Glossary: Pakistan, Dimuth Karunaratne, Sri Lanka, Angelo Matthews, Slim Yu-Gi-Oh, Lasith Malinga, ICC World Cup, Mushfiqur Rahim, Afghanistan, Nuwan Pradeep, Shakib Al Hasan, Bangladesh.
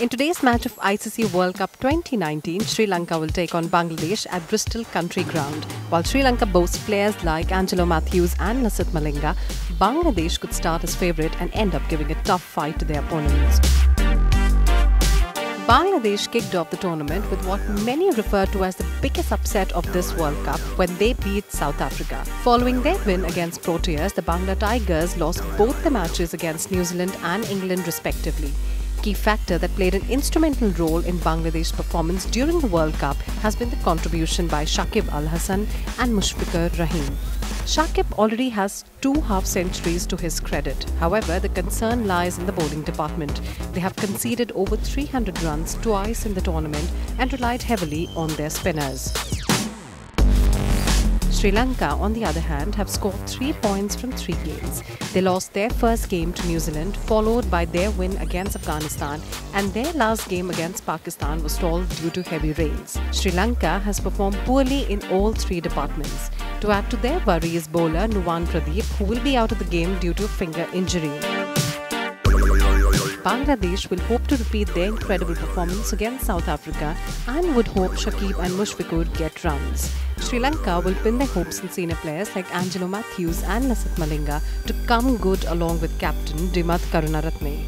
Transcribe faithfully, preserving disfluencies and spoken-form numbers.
In today's match of I C C World Cup twenty nineteen, Sri Lanka will take on Bangladesh at Bristol Country Ground. While Sri Lanka boasts players like Angelo Matthews and Lasith Malinga, Bangladesh could start as favourite and end up giving a tough fight to their opponents. Bangladesh kicked off the tournament with what many refer to as the biggest upset of this World Cup when they beat South Africa. Following their win against Proteas, the Bangla Tigers lost both the matches against New Zealand and England respectively. A key factor that played an instrumental role in Bangladesh's performance during the World Cup has been the contribution by Shakib Al Hasan and Mushfiqur Rahim. Shakib already has two half-centuries to his credit. However, the concern lies in the bowling department. They have conceded over three hundred runs twice in the tournament and relied heavily on their spinners. Sri Lanka, on the other hand, have scored three points from three games. They lost their first game to New Zealand, followed by their win against Afghanistan, and their last game against Pakistan was stalled due to heavy rains. Sri Lanka has performed poorly in all three departments. To add to their worries, bowler Nuwan Pradeep, who will be out of the game due to a finger injury. Bangladesh will hope to repeat their incredible performance against South Africa and would hope Shakib and Mushfiqur get runs. Sri Lanka will pin their hopes on senior players like Angelo Matthews and Lasith Malinga to come good along with captain Dimuth Karunaratne.